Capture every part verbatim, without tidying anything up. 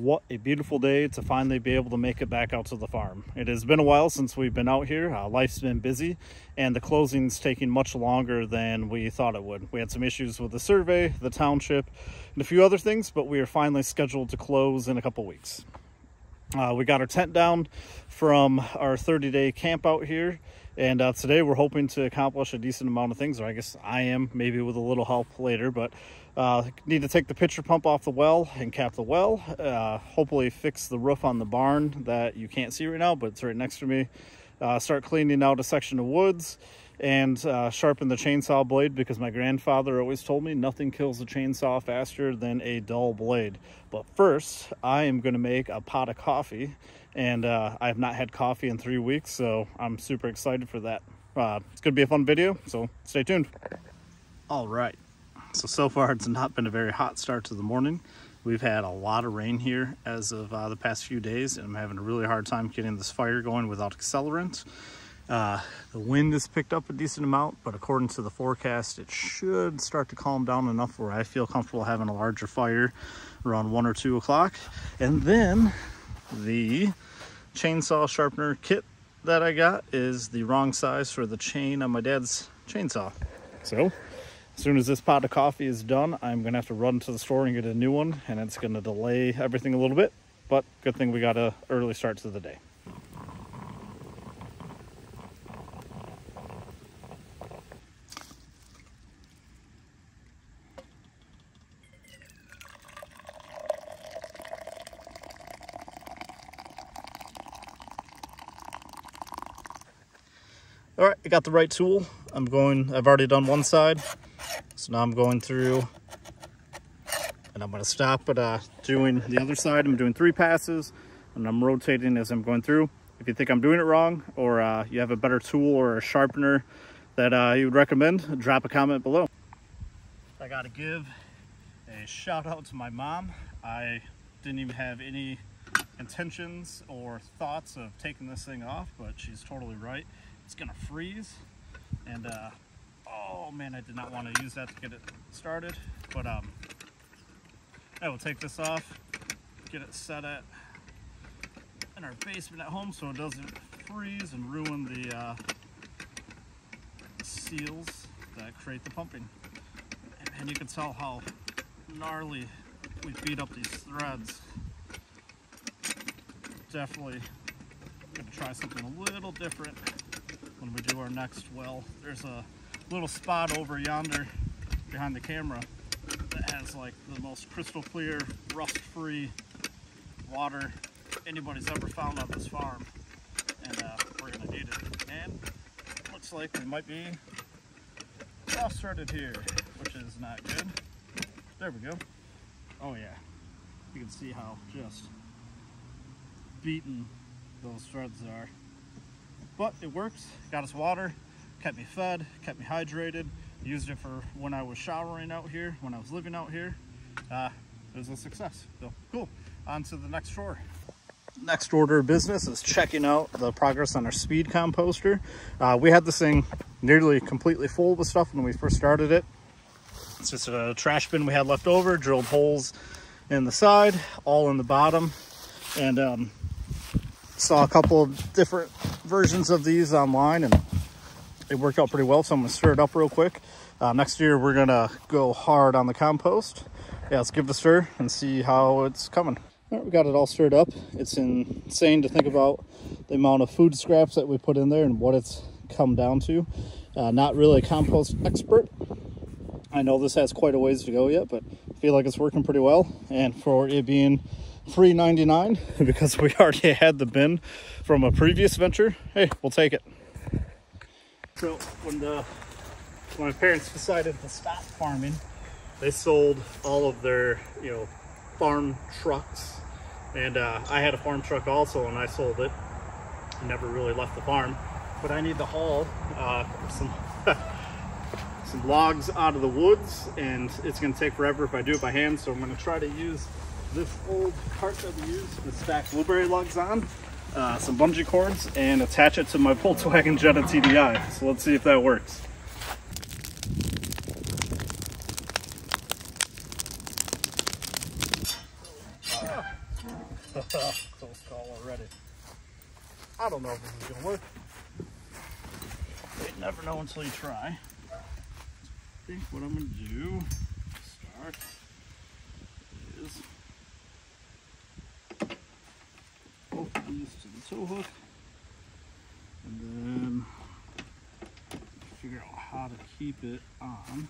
What a beautiful day to finally be able to make it back out to the farm. It has been a while since we've been out here. Uh, life's been busy and the closing's taking much longer than we thought it would. We had some issues with the survey, the township, and a few other things, but we are finally scheduled to close in a couple weeks. Uh, we got our tent down from our thirty day camp out here, and uh, today we're hoping to accomplish a decent amount of things, or I guess I am, maybe with a little help later, but Uh, need to take the pitcher pump off the well and cap the well, uh, hopefully fix the roof on the barn that you can't see right now, but it's right next to me. Uh, start cleaning out a section of woods and uh, sharpen the chainsaw blade, because my grandfather always told me nothing kills a chainsaw faster than a dull blade. But first, I am going to make a pot of coffee, and uh, I have not had coffee in three weeks, so I'm super excited for that. Uh, it's going to be a fun video, so stay tuned. All right. So, so far it's not been a very hot start to the morning. We've had a lot of rain here as of uh, the past few days, and I'm having a really hard time getting this fire going without accelerant. Uh, the wind has picked up a decent amount, but according to the forecast, it should start to calm down enough where I feel comfortable having a larger fire around one or two o'clock. And then the chainsaw sharpener kit that I got is the wrong size for the chain on my dad's chainsaw. So, as soon as this pot of coffee is done, I'm going to have to run to the store and get a new one, and it's going to delay everything a little bit, but good thing we got an early start to the day. All right, I got the right tool. I'm going, I've already done one side. So now I'm going through, and I'm going to stop at uh, doing the other side. I'm doing three passes, and I'm rotating as I'm going through. If you think I'm doing it wrong, or uh, you have a better tool or a sharpener that uh, you would recommend, drop a comment below. I got to give a shout out to my mom. I didn't even have any intentions or thoughts of taking this thing off, but she's totally right. It's going to freeze, and uh, oh man, I did not want to use that to get it started, but um, I will take this off, get it set at in our basement at home so it doesn't freeze and ruin the uh, seals that create the pumping. And you can tell how gnarly we beat up these threads. Definitely going to try something a little different when we do our next well. There's a little spot over yonder behind the camera that has like the most crystal clear, rust-free water anybody's ever found on this farm, and uh, we're gonna need it. And looks like we might be off-started here, which is not good. There we go. Oh yeah, you can see how just beaten those threads are, but it works. Got us water, kept me fed, kept me hydrated, used it for when I was showering out here, when I was living out here. Uh, it was a success, so cool. On to the next chore. Next order of business is checking out the progress on our speed composter. Uh, we had this thing nearly completely full with stuff when we first started it. It's just a trash bin we had left over, drilled holes in the side, all in the bottom, and um, saw a couple of different versions of these online, and it worked out pretty well, so I'm going to stir it up real quick. Uh, next year, we're going to go hard on the compost. Yeah, let's give it a stir and see how it's coming. All right, we got it all stirred up. It's insane to think about the amount of food scraps that we put in there and what it's come down to. Uh, not really a compost expert. I know this has quite a ways to go yet, but I feel like it's working pretty well. And for it being free ninety-nine, because we already had the bin from a previous venture, hey, we'll take it. So when, the, when my parents decided to stop farming, they sold all of their, you know, farm trucks. And uh, I had a farm truck also, and I sold it. I never really left the farm. But I need to haul uh, some, some logs out of the woods, and it's going to take forever if I do it by hand. So I'm going to try to use this old cart that we used to stack blueberry logs on. Uh, some bungee cords, and attach it to my Volkswagen Jetta T D I. So let's see if that works. Oh, I don't know if this is gonna work. You never know until you try. I think what I'm gonna do, start, is both of these to the tow hook, and then figure out how to keep it on.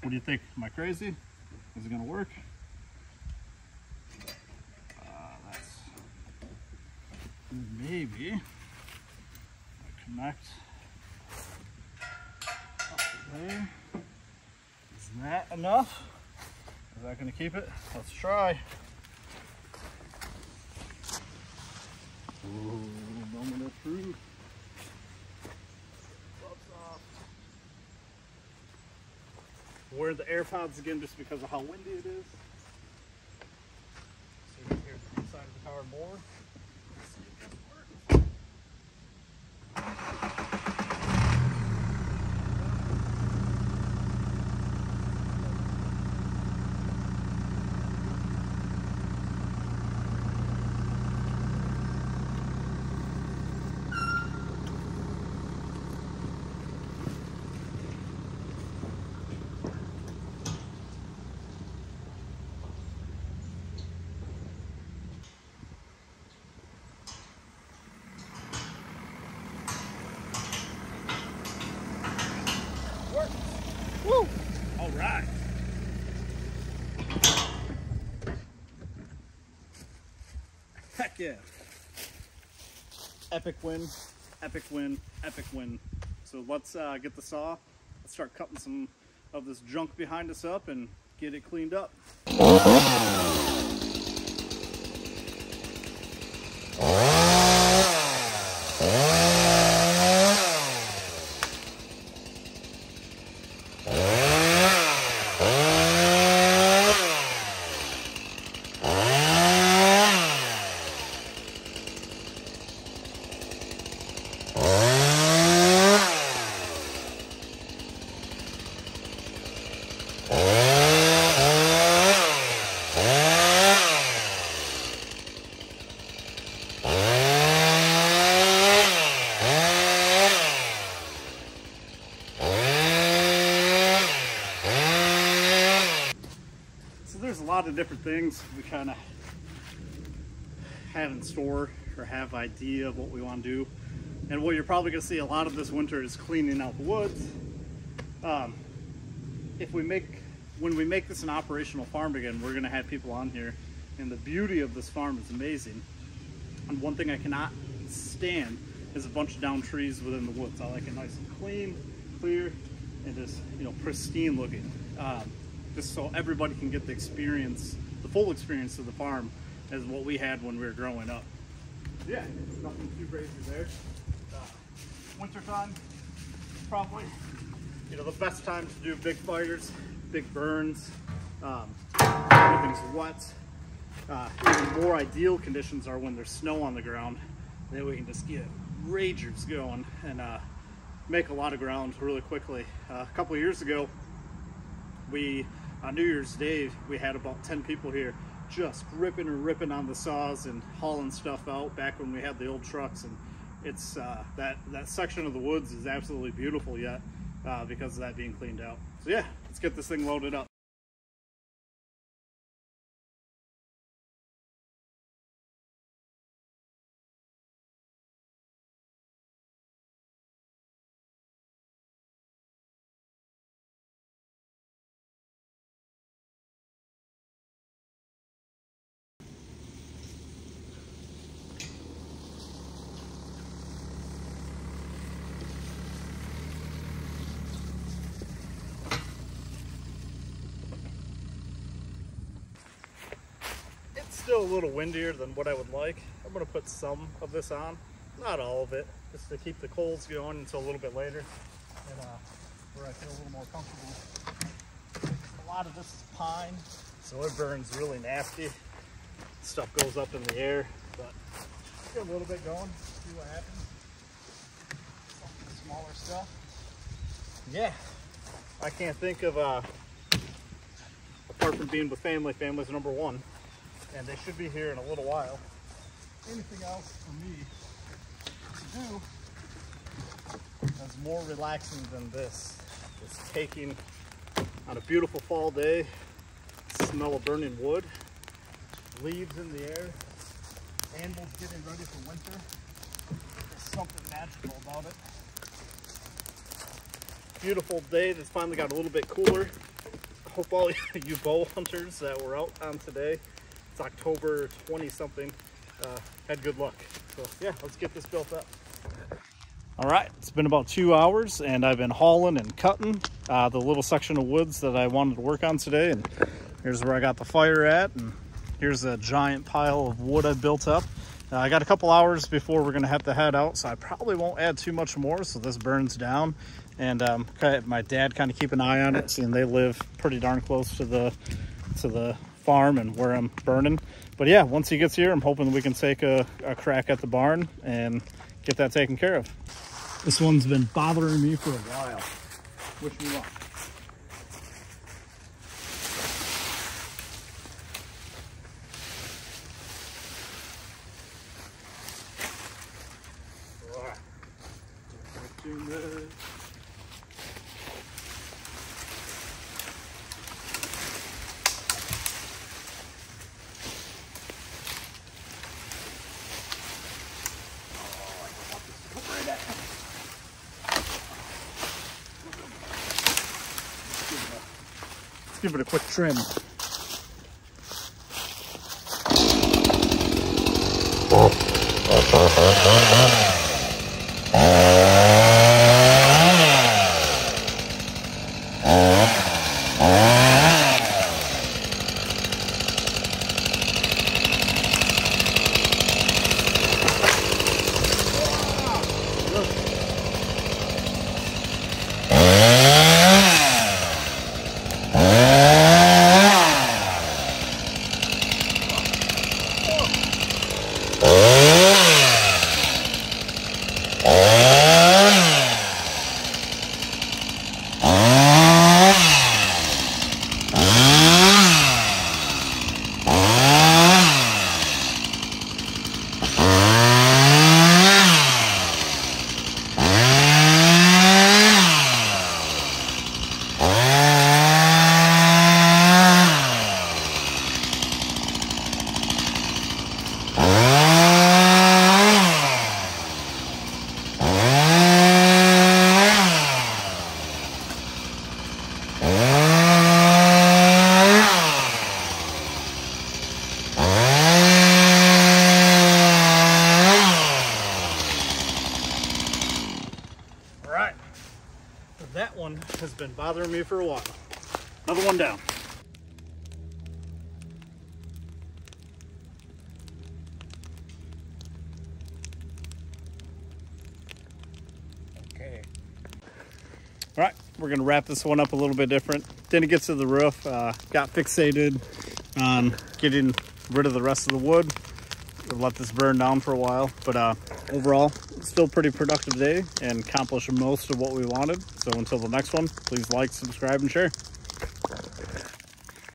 What do you think? Am I crazy? Is it gonna work? Uh, that's maybe I connect up there. Is that enough? Is that gonna keep it? Let's try. Ooh, moment of truth. Wear the AirPods again just because of how windy it is. So you can hear the inside of the car more. Let's see if this works. Woo! All right. Heck yeah. Epic win, epic win, epic win. So let's uh, get the saw. Let's start cutting some of this junk behind us up and get it cleaned up. Of different things we kind of have in store or have idea of what we want to do, and what you're probably gonna see a lot of this winter is cleaning out the woods. Um, if we make when we make this an operational farm again, we're gonna have people on here, and the beauty of this farm is amazing. And one thing I cannot stand is a bunch of down trees within the woods. I like it nice and clean, clear, and just, you know, pristine looking. Um, just so everybody can get the experience, the full experience of the farm as what we had when we were growing up. Yeah, nothing too crazy there. Uh, wintertime, probably, you know, the best time to do big fires, big burns, um, everything's wet. Uh, even more ideal conditions are when there's snow on the ground. Then we can just get ragers going and uh, make a lot of ground really quickly. Uh, a couple of years ago, we, on New Year's Day, we had about ten people here just ripping and ripping on the saws and hauling stuff out back when we had the old trucks. And it's uh, that, that section of the woods is absolutely beautiful yet uh, because of that being cleaned out. So yeah, let's get this thing loaded up. Still a little windier than what I would like. I'm gonna put some of this on, not all of it, just to keep the coals going until a little bit later, and uh, where I feel a little more comfortable. A lot of this is pine, so it burns really nasty. Stuff goes up in the air, but get a little bit going, see what happens. Some smaller stuff. Yeah, I can't think of, uh, apart from being with family, family's number one, and they should be here in a little while. Anything else for me to do that's more relaxing than this is taking, on a beautiful fall day, smell of burning wood, leaves in the air, anvils getting ready for winter. There's something magical about it. Beautiful day that's finally got a little bit cooler. Hope all you bow hunters that were out on today, it's October twenty something, uh, had good luck. So yeah, let's get this built up. All right, it's been about two hours and I've been hauling and cutting uh, the little section of woods that I wanted to work on today. And here's where I got the fire at, and here's a giant pile of wood I built up. Uh, I got a couple hours before we're gonna have to head out, so I probably won't add too much more, so this burns down. And um, my dad kind of keep an eye on it, seeing they live pretty darn close to the, to the farm and where I'm burning. But yeah, once he gets here, I'm hoping we can take a, a crack at the barn and get that taken care of. This one's been bothering me for a while. Wish me luck. All right. Watching this. Give it a quick trim. That one has been bothering me for a while. Another one down. Okay. All right, we're gonna wrap this one up a little bit different. Then it gets to the roof, uh, got fixated on getting rid of the rest of the wood. We'll let this burn down for a while, but uh, overall, still pretty productive day and accomplished most of what we wanted. So until the next one, please like, subscribe, and share.